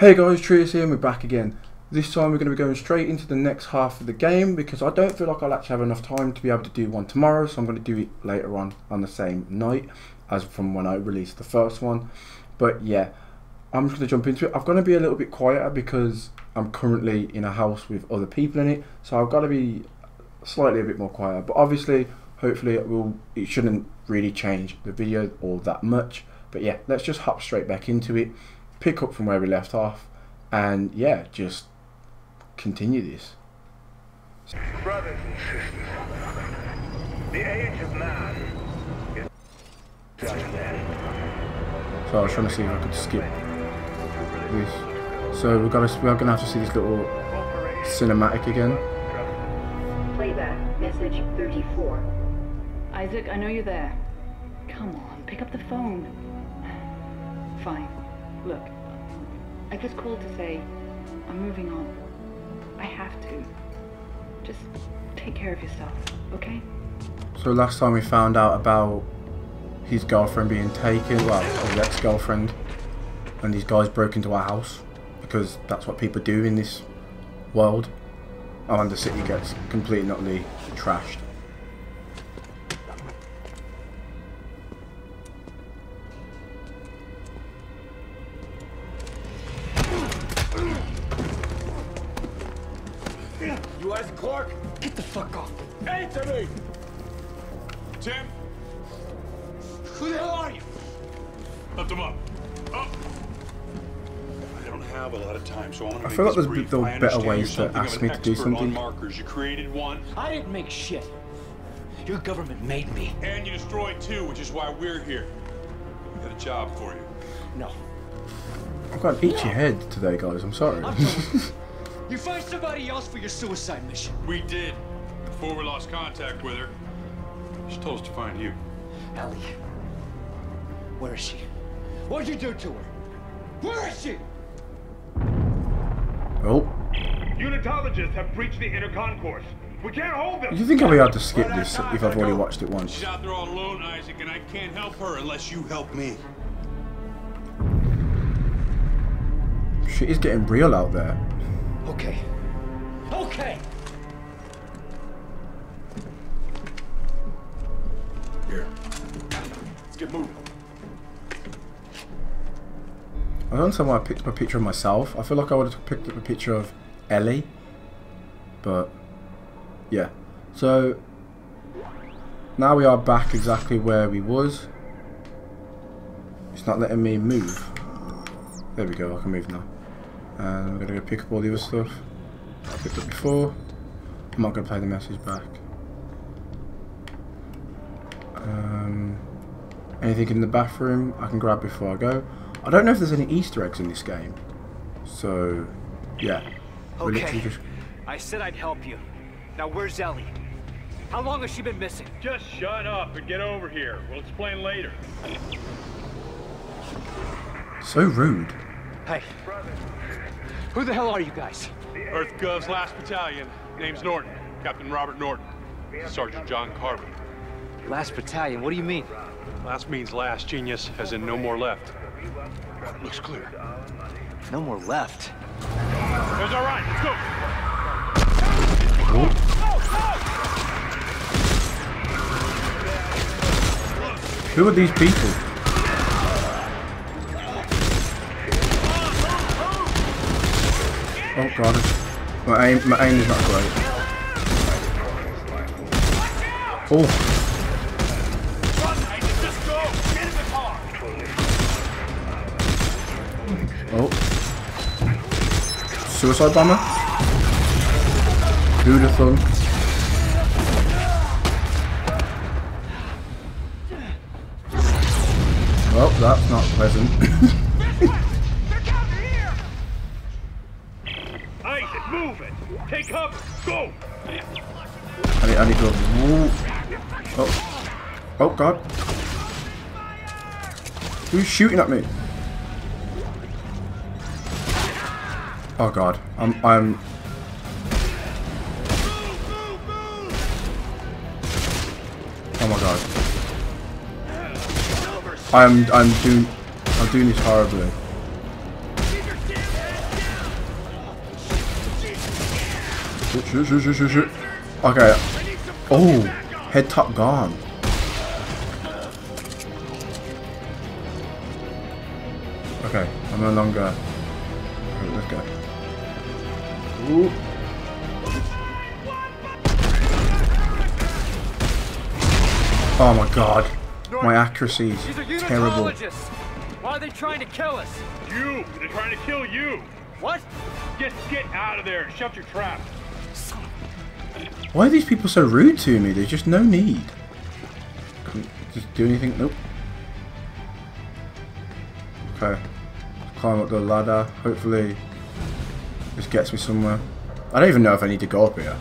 Hey guys, Trius here and we're back again. This time we're going to be going straight into the next half of the game because I don't feel like I'll actually have enough time to be able to do one tomorrow, so I'm going to do it later on the same night as from when I released the first one. But yeah, I'm just going to jump into it. I'm going to be a little bit quieter because I'm currently in a house with other people in it, so I've got to be slightly a bit more quieter. But obviously, hopefully it shouldn't really change the video all that much. But yeah, let's just hop straight back into it. Pick up from where we left off, and yeah, just continue this. Brothers and sisters, the age of man is just then. So I was trying to see if I could skip this. So we're gonna have to see this little cinematic again. Playback message 34. Isaac, I know you're there. Come on, pick up the phone. Fine. Look, I just called to say I'm moving on. I have to. Just take care of yourself, okay? So last time we found out about his girlfriend being taken, well, his ex-girlfriend, and these guys broke into our house because that's what people do in this world. Oh, and the city gets completely and utterly trashed. You Isaac Clark? Get the fuck off. Anthony! Tim? Who the hell are you? Lift him up. Up! I don't have a lot of time, so I'm gonna make this brief. I feel like there's better ways to ask me to do something. On markers. You created one. I didn't make shit. Your government made me. And you destroyed two, which is why we're here. We got a job for you. No. I've got an itchy head today, guys. I'm sorry. You find somebody else for your suicide mission. We did, before we lost contact with her. She told us to find you. Ellie, where is she? What'd you do to her? Where is she? Oh. Unitologists have breached the inner concourse. We can't hold them. You think I'll be able to skip this if I've already watched it once? She's out there all alone, Isaac, and I can't help her unless you help me. Shit is getting real out there. Okay. Okay! Here. Let's get moving. I don't understand why I picked up a picture of myself. I feel like I would have picked up a picture of Ellie. But, yeah. So, now we are back exactly where we was. It's not letting me move. There we go, I can move now. And I'm going to go pick up all the other stuff I picked up before. I'm not going to play the message back. Anything in the bathroom I can grab before I go. I don't know if there's any Easter eggs in this game. So, yeah. Okay, I said I'd help you. Now where's Ellie? How long has she been missing? Just shut up and get over here. We'll explain later. So rude. Hey. Who the hell are you guys? EarthGov's last battalion. Name's Norton. Captain Robert Norton. Sergeant John Carver. Last battalion? What do you mean? Last means last, genius, as in no more left. Looks clear. No more left? That's all right. Let's go. Who are these people? Oh god, my aim is not great. Oh! Oh! Suicide bomber? Beautiful. Well, that's not pleasant. Take up, go! I need to go. Oh. Oh god. Who's shooting at me? Oh god. I'm oh my god. I'm doing this horribly. Shoot. Okay. Oh, head top gone. Okay, I'm no longer. Okay, let's go. Ooh. Oh my god. My accuracy is terrible. Why are they trying to kill us? You! They're trying to kill you! What? Get out of there and shut your trap. Why are these people so rude to me? There's just no need. Can't just do anything. Nope. Okay. Climb up the ladder. Hopefully this gets me somewhere. I don't even know if I need to go up here.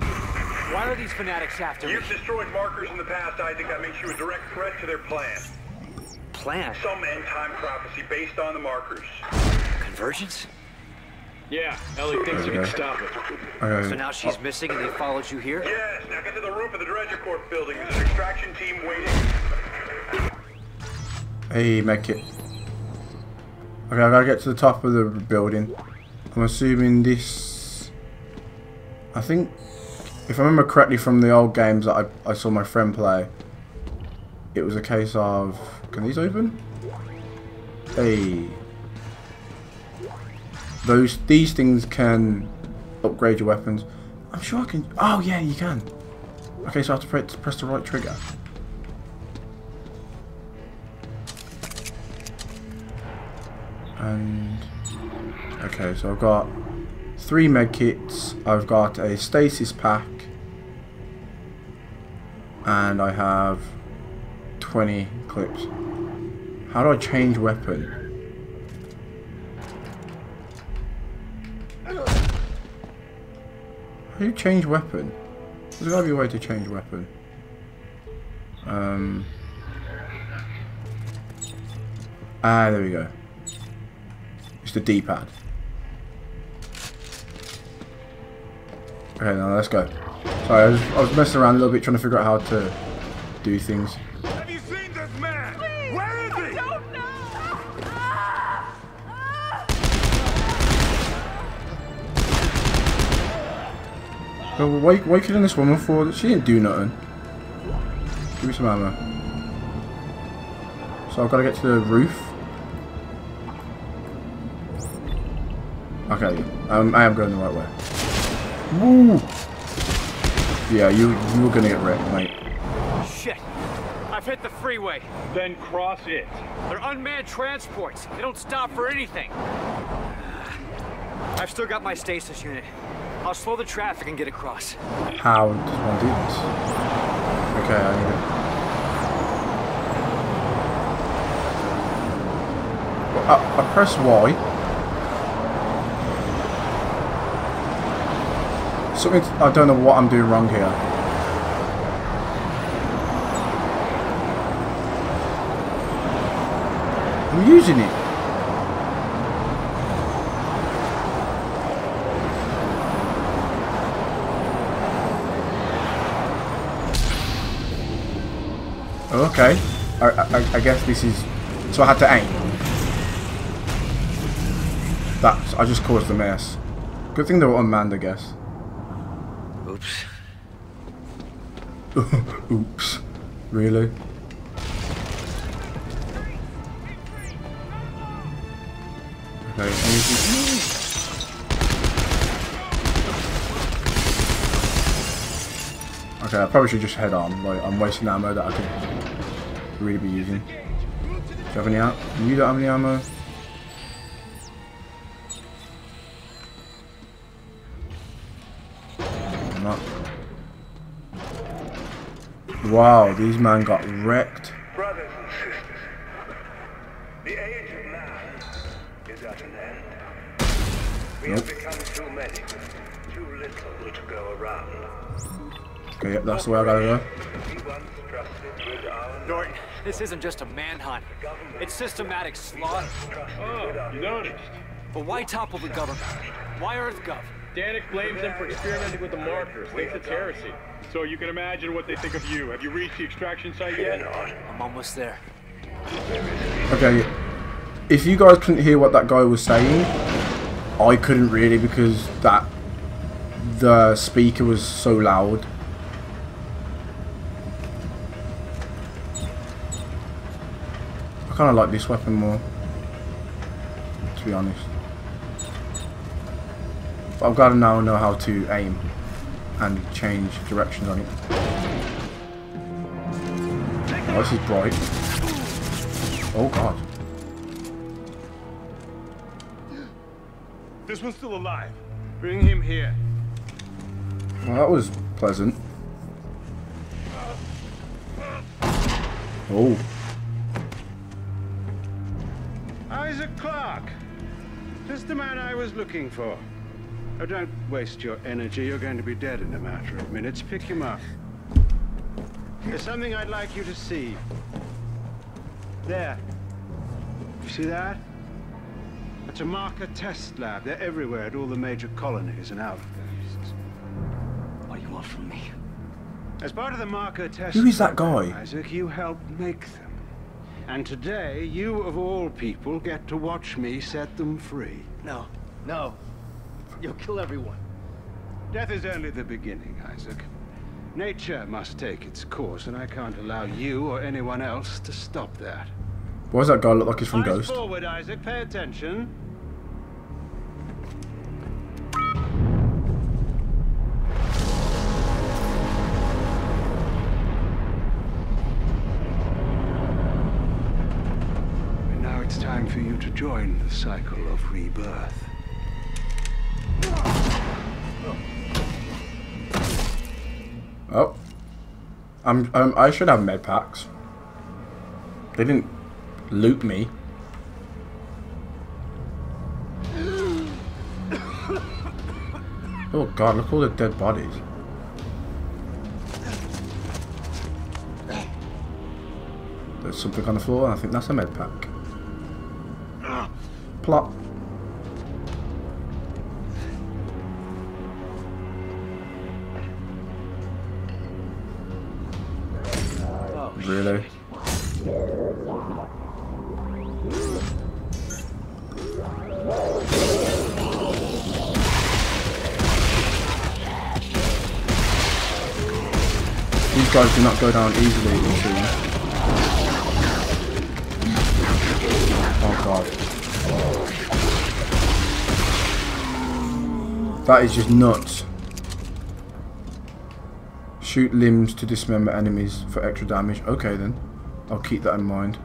Why are these fanatics after me? You've destroyed markers in the past, Isaac. That makes you a direct threat to their plan. Plan? Some end-time prophecy based on the markers. Convergence? Yeah, Ellie thinks you can stop it. So now she's missing and they followed you here? Yes, now get to the roof of the Dredger Corp building. There's an extraction team waiting. Hey, medkit. Okay, I gotta get to the top of the building. I'm assuming this... I think... If I remember correctly from the old games that I saw my friend play, it was a case of... Can these open? Hey. These things can upgrade your weapons. I'm sure I can... Oh yeah, you can. Okay, so I have to press the right trigger. And... Okay, so I've got 3 medkits. I've got a stasis pack. And I have 20 clips. How do I change weapon? How do you change weapon? There's gotta be a way to change weapon. Ah, there we go. It's the D-pad. Okay, now let's go. Sorry, I was messing around a little bit trying to figure out how to do things. Have you seen this man? Please, where is he? I don't know. Why are you killing this woman for? She didn't do nothing. Give me some ammo. So I've got to get to the roof. Okay, I am going the right way. Woo! Yeah, you were gonna get wrecked, mate. Shit! I've hit the freeway. Then cross it. They're unmanned transports. They don't stop for anything. I've still got my stasis unit. I'll slow the traffic and get across. How does one do this? Okay, I need it. Well, I press Y. Something I don't know what I'm doing wrong here. I'm using it. Okay, I guess this is... So I had to aim. I just caused a mess. Good thing they were unmanned, I guess. Oops. Oops. Really? Okay, anything... Okay, I probably should just head on. Like, I'm wasting ammo that I could... really be using. Do you have any ammo? You don't have any ammo? I'm not. Wow, these man got wrecked. Brothers and sisters, the age of man is at an end. We have become too many, too little to go around. Okay, yep, that's the way I gotta go. Norton, this isn't just a manhunt. It's systematic slaughter. Oh, you noticed. But why topple the government? Why EarthGov? Danik blames them for experimenting with the markers. Thinks it's heresy. So you can imagine what they think of you. Have you reached the extraction site yet? I'm almost there. Okay. If you guys couldn't hear what that guy was saying, I couldn't really because that the speaker was so loud. I kind of like this weapon more, to be honest. But I've got to now know how to aim and change directions on it. Oh, this is bright. Oh god. This one's still alive. Bring him here. Well, that was pleasant. Oh. Isaac Clark. Just the man I was looking for. Oh, don't waste your energy. You're going to be dead in a matter of minutes. Pick him up. There's something I'd like you to see. There. You see that? It's a marker test lab. They're everywhere at all the major colonies and outposts. What you want from me? As part of the marker test... Who is that guy? Isaac, you helped make them. And today, you of all people get to watch me set them free. No. No. You'll kill everyone. Death is only the beginning, Isaac. Nature must take its course, and I can't allow you or anyone else to stop that. Why does that guy look like he's from Ghost? Forward, Isaac. Pay attention. And now it's time for you to join the cycle of rebirth. Oh, I should have med packs. They didn't loot me. Oh god, look at all the dead bodies. There's something on the floor, and I think that's a med pack. Plop. Really? These guys do not go down easily, it seems. Oh god. That is just nuts. Shoot limbs to dismember enemies for extra damage. Okay then, I'll keep that in mind.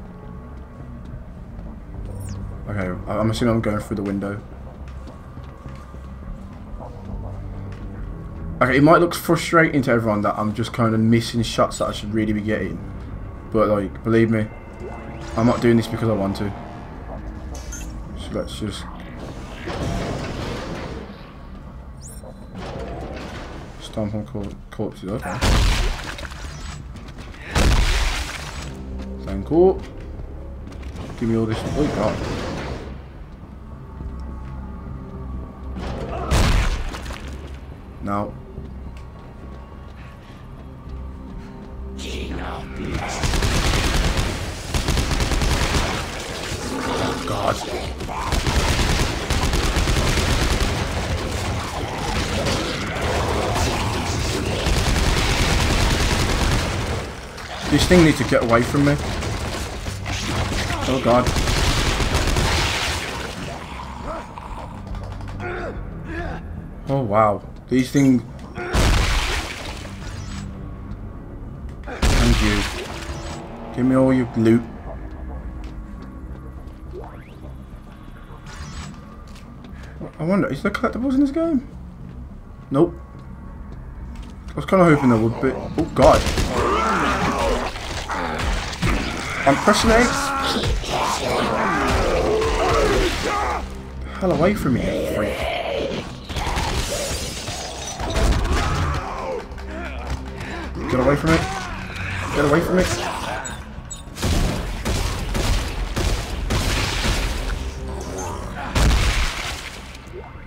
Okay, I'm assuming I'm going through the window. Okay, it might look frustrating to everyone that I'm just kind of missing shots that I should really be getting. But like, believe me, I'm not doing this because I want to. So let's just... stomp on corpses, okay. Same corpse. Give me all this. Oh god. Now. Oh god. This thing needs to get away from me. Oh god. Oh wow. These things... And you. Give me all your loot. I wonder, is there collectibles in this game? Nope. I was kind of hoping there would be. Oh god. I'm pressing it. Hell away from me, freak. Get away from it. Get away from it.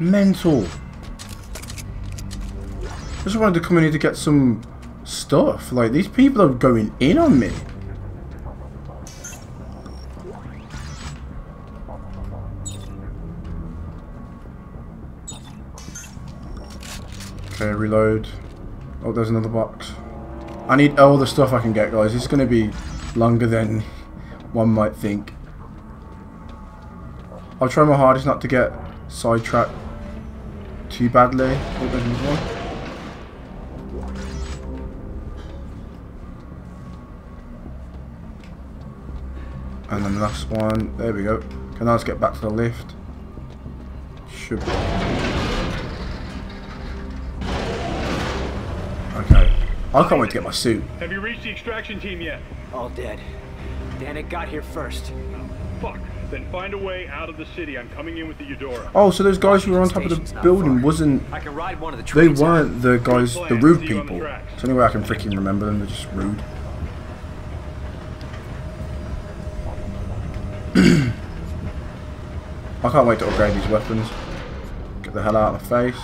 Mental. I just wanted to come in here to get some stuff. Like, these people are going in on me. Okay, reload. Oh, there's another box. I need all the stuff I can get, guys. This is going to be longer than one might think. I'll try my hardest not to get sidetracked too badly. Oh, there's another one. And then the last one. There we go. Can I just get back to the lift? Should be. Okay. I can't wait to get my suit. Have you reached the extraction team yet? All dead. Danik got here first. Oh, fuck. Then find a way out of the city. I'm coming in with the Eudora. Oh, so those guys who were on top of the building wasn't... They weren't the guys, the rude people. It's the only way I can freaking remember them. They're just rude. I can't wait to upgrade these weapons. Get the hell out of my face.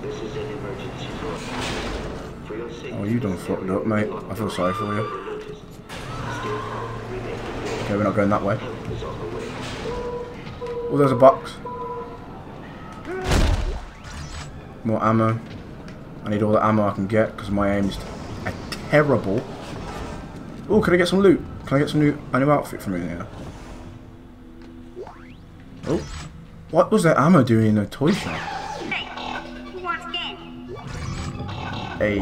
This is an emergency room. Oh, you done fucked up, mate. I feel sorry for you. Okay, we're not going that way. Oh, there's a box. More ammo. I need all the ammo I can get because my aim is terrible. Oh, can I get some loot? Can I get some new outfit from in here? Oh, what was that ammo doing in a toy shop? Hey,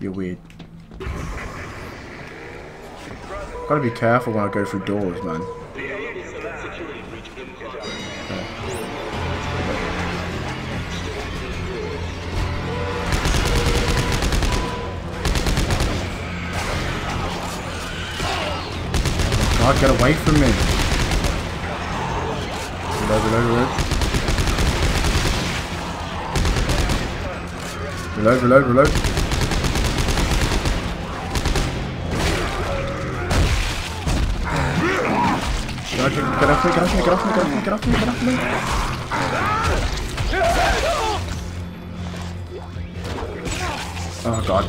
you're weird. Gotta be careful when I go through doors, man. Okay. God, get away from me. Reload. Get off me. Oh, God.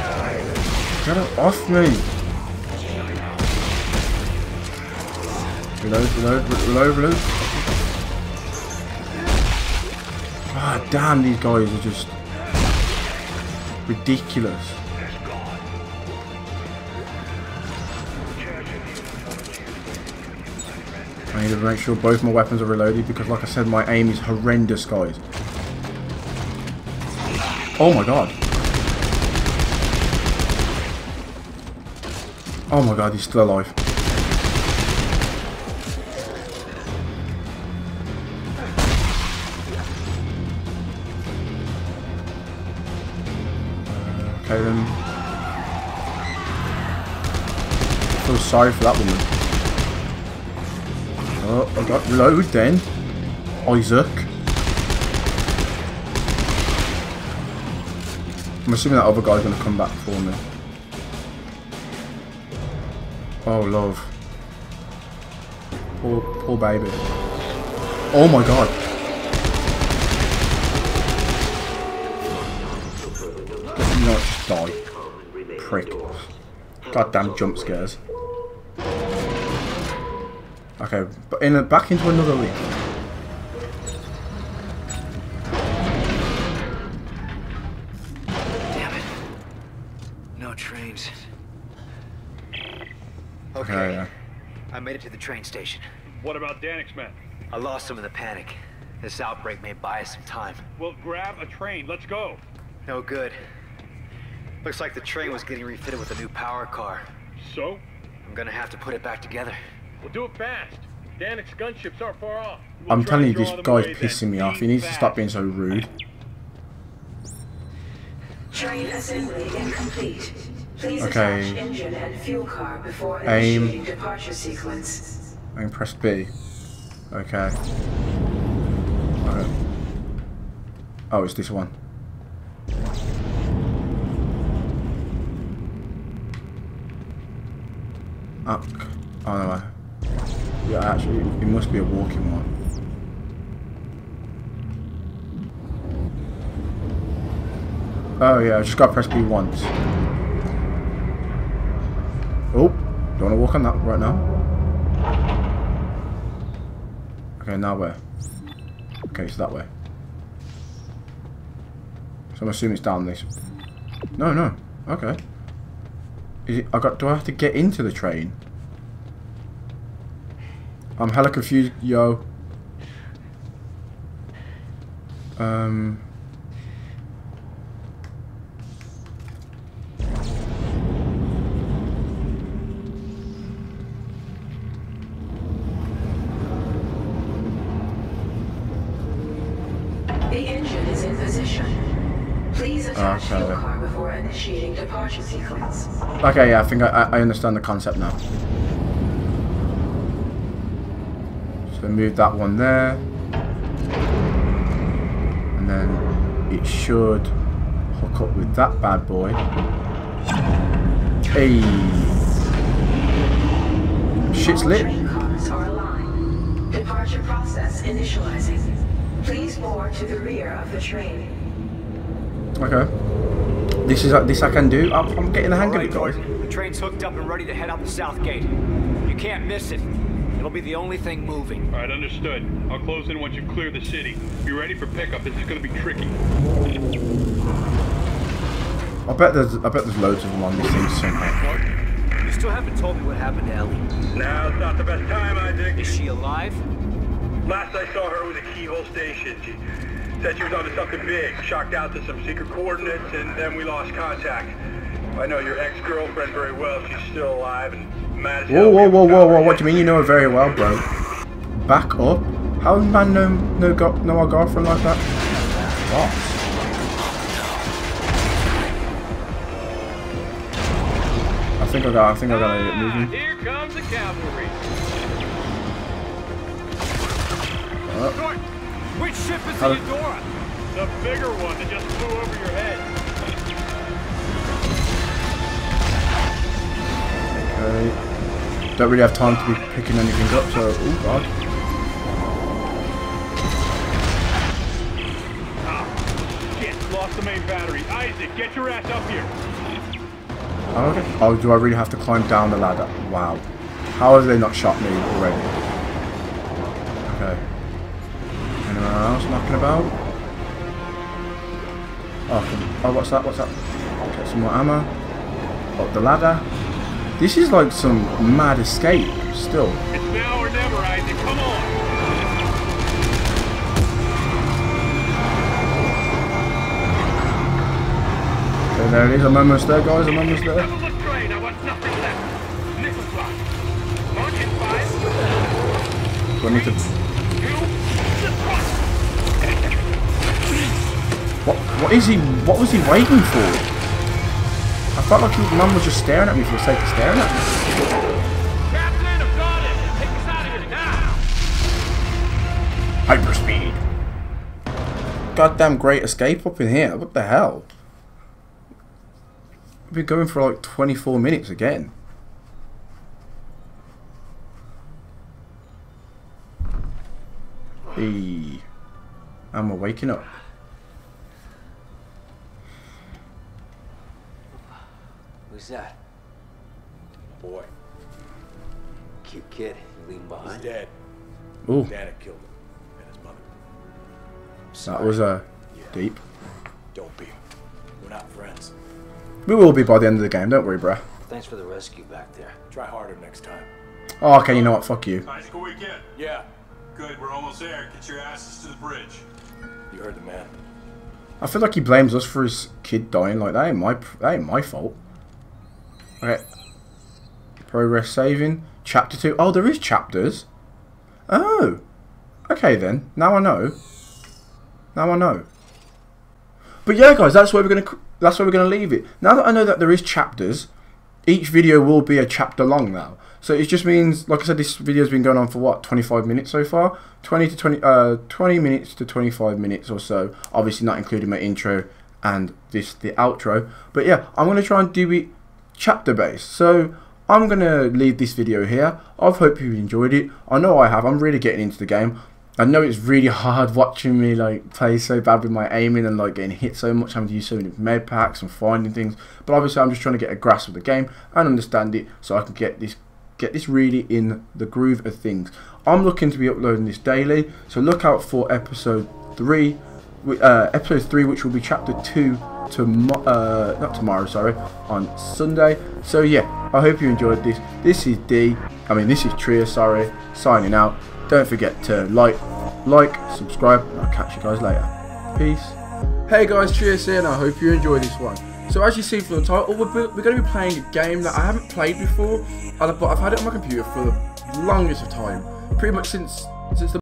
Get off me. Reload. Ah, damn, these guys are just ridiculous. I need to make sure both my weapons are reloaded because, like I said, my aim is horrendous, guys. Oh my god. Oh my god, he's still alive. I feel sorry for that woman. Oh, I got reload then. Isaac. I'm assuming that other guy's going to come back for me. Oh, love. Poor baby. Oh my god. Die, prick. Goddamn jump scares. Okay, but back into another league. Damn it. No trains. Okay. I made it to the train station. What about Danik's men? I lost them in the panic. This outbreak may buy us some time. Well, grab a train. Let's go. No good. Looks like the train was getting refitted with a new power car. So? I'm gonna have to put it back together. We'll do it fast. Danik's gunships aren't far off. I'm telling you, this guy's pissing me off. He needs to stop being so rude. Train assembly incomplete. Please attach engine and fuel car before initiating departure sequence. I can press B. Okay. Oh, it's this one. Oh no! Yeah, actually, it must be a walking one. Oh yeah, I just got to press B once. Oh, don't want to walk on that right now. Okay, now where? Okay, it's that way. So I'm assuming it's down this. No, no. Okay. Is it, do I have to get into the train? I'm hella confused, yo. The engine is in position. Please attach your car before initiating departure sequence. Okay, yeah, I think I understand the concept now. So move that one there. And then it should hook up with that bad boy. Hey! Shit's lit. Train cars are aligned. Departure process initializing. Please board to the rear of the train. Okay. This is this I can do. I'm getting the hang of it, guys. The train's hooked up and ready to head out the south gate. You can't miss it. It'll be the only thing moving. All right, understood. I'll close in once you clear the city. Be ready for pickup. This is going to be tricky. I bet there's loads of them on this thing somehow. You still haven't told me what happened to Ellie. Now's not the best time, Isaac. Is she alive? Last I saw her was at Keyhole Station. She said she was onto something big. Shocked out to some secret coordinates, and then we lost contact. I know your ex-girlfriend very well. She's still alive and. Whoa, whoa, whoa, whoa, whoa, what do you mean you know her very well, bro? Back up? How does man know our girlfriend like that? What? I think I gotta get moving. Here comes the cavalry. Which ship is the Eudora? The bigger one that just flew over your head. Okay. Don't really have time to be picking anything up, so oh god. Ah, shit, lost the main battery. Isaac, get your ass up here. Okay. Oh, do I really have to climb down the ladder? Wow. How have they not shot me already? Okay. Anyone else knocking about? Oh, oh, what's that? What's that? Get some more ammo. Up the ladder. This is like some mad escape, still. It's now or never, Isaac, come on! Okay, there it is, I'm almost there, guys, I'm almost there. Do I need to... What was he waiting for? I felt like his mum was just staring at me for the sake of staring at me. Captain, I've got it! Take us out of here now! Hyperspeed! Goddamn great escape up in here, what the hell? We've been going for like 24 minutes again. Hey. And we're waking up. Who's that? Boy. Cute kid. You leave him behind. He's dead. Ooh. Danik killed him. And his mother. That was deep. Don't be. We're not friends. We will be by the end of the game. Don't worry, bruh. Thanks for the rescue back there. Try harder next time. Oh, okay. You know what? Fuck you. Isaac, we get. Yeah. Good. We're almost there. Get your asses to the bridge. You heard the man. I feel like he blames us for his kid dying. Like that ain't my fault. Okay. Progress saving. Chapter 2. Oh, there is chapters. Oh. Okay then. Now I know. Now I know. But yeah, guys, that's where we're gonna leave it. Now that I know that there is chapters, each video will be a chapter long now. So it just means, like I said, this video's been going on for what, 25 minutes so far? 20 minutes to 25 minutes or so. Obviously not including my intro and the outro. But yeah, I'm gonna try and do it chapter based. So I'm gonna leave this video here. I hope you enjoyed it. I know I have. I'm really getting into the game. I know it's really hard watching me like play so bad with my aiming and like getting hit so much, having to use so many med packs and finding things. But obviously I'm just trying to get a grasp of the game and understand it so I can get this really in the groove of things. I'm looking to be uploading this daily, so look out for episode 3, which will be chapter 2 not tomorrow, sorry, on Sunday. So yeah, I hope you enjoyed this. This is Trius, sorry, signing out. Don't forget to like, subscribe, and I'll catch you guys later. Peace. Hey guys, Trius here, and I hope you enjoyed this one. So as you see from the title, we're going to be playing a game that I haven't played before, but I've had it on my computer for the longest of time, pretty much since the